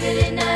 Good enough.